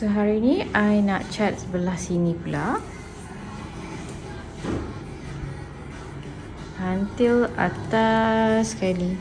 So hari ni I nak cat sebelah sini pula until atas sekali.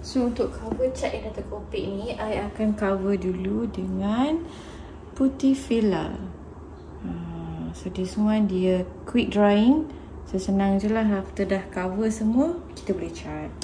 So untuk cover cat Edatokopik ni, I akan cover dulu dengan putih filler. So this one dia quick drying. So senang je lah, after dah cover semua, kita boleh cat.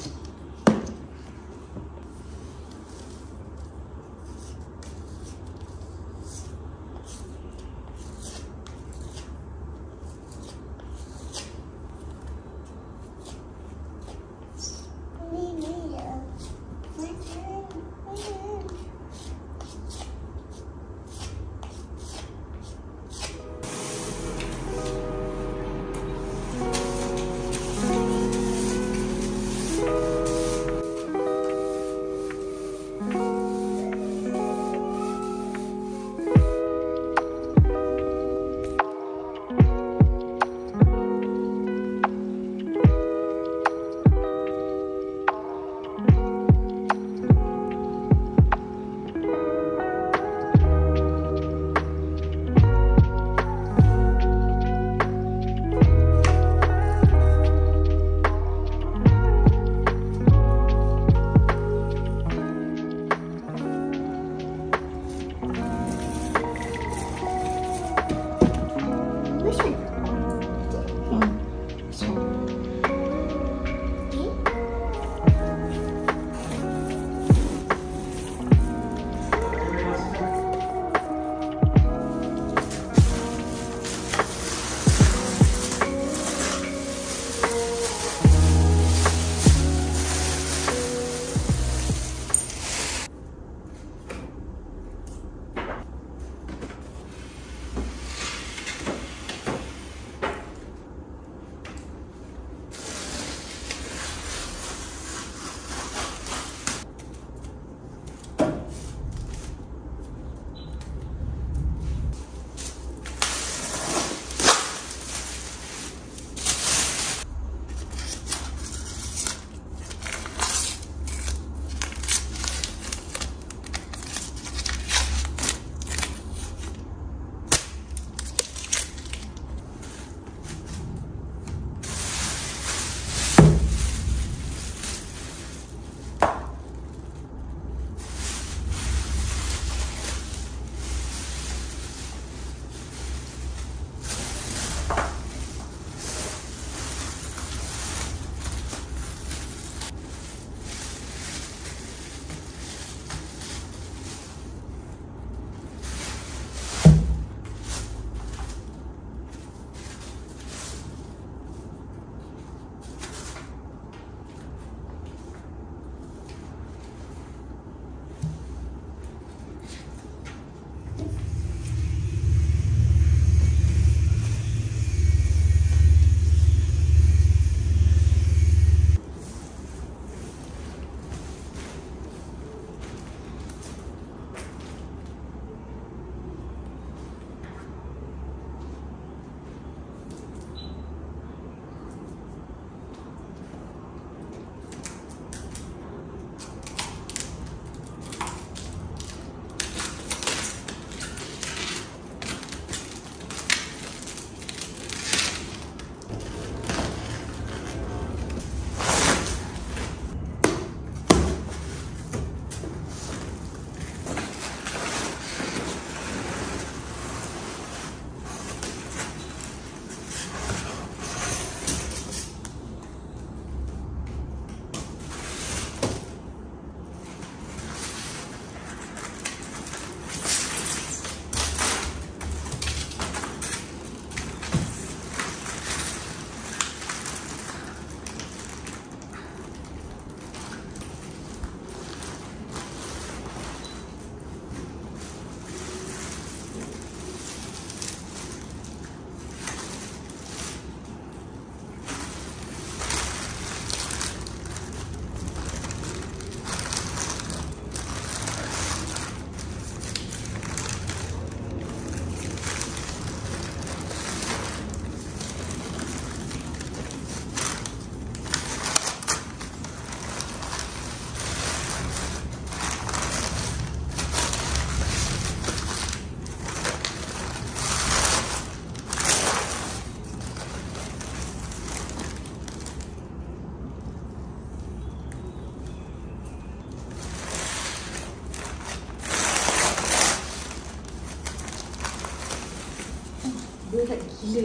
Dua tak gila.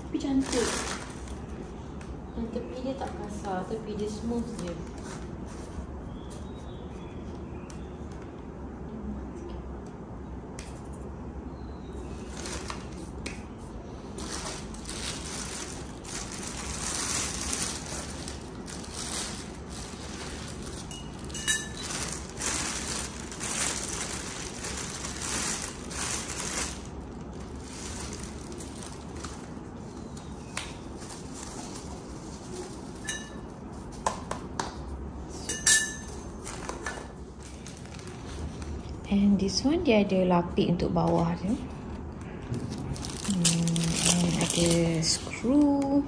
Tapi cantik. Dan tepi dia tak kasar, tepi dia smooth je. And this one dia ada lapik untuk bawah dia. And ada screw.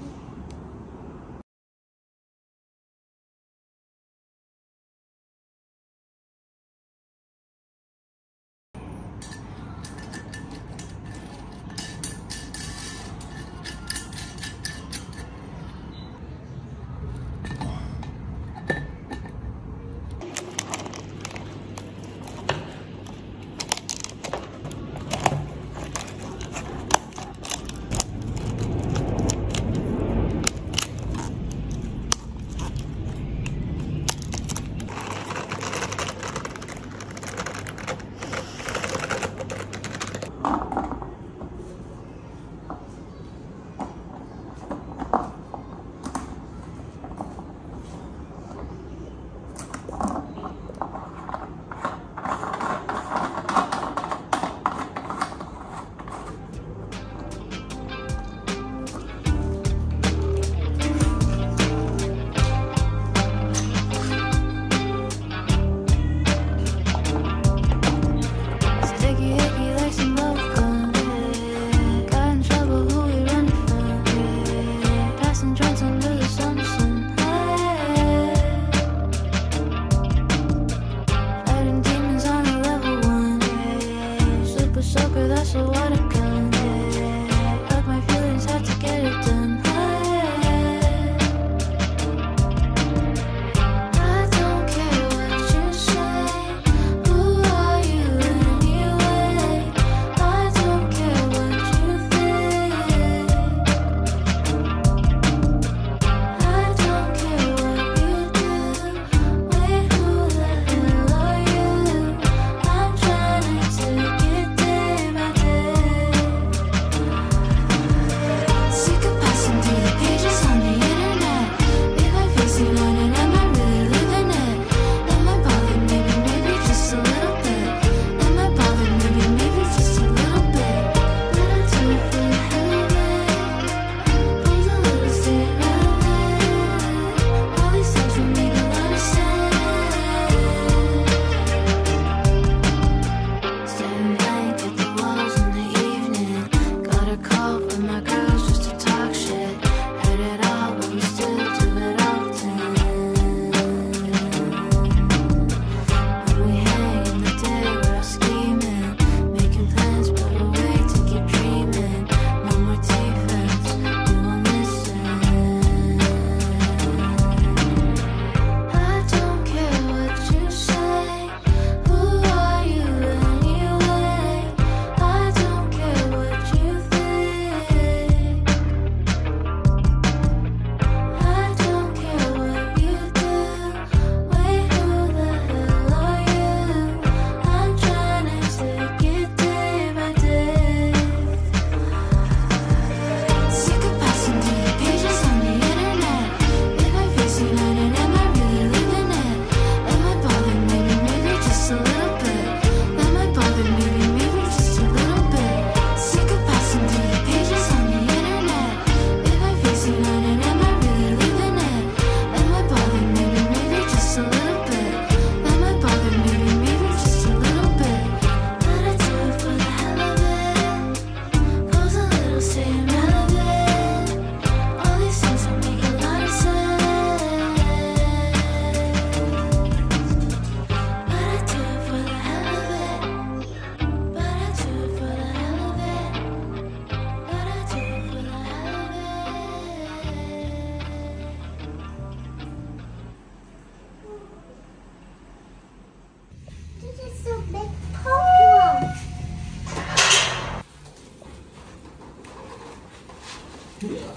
Wow,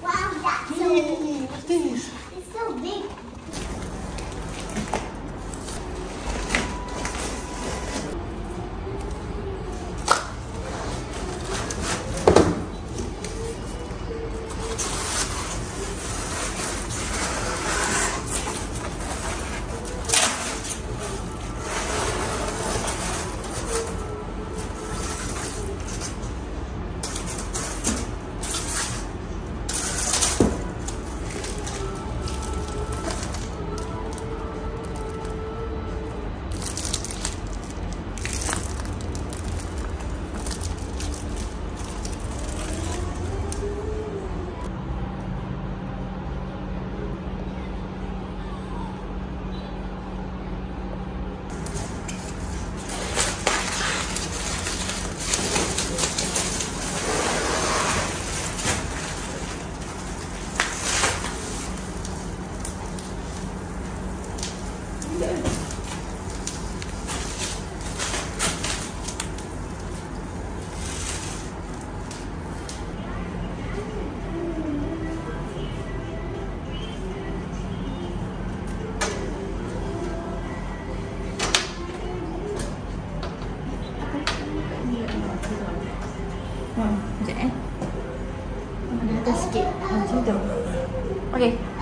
that's so big. It's so big. Okey.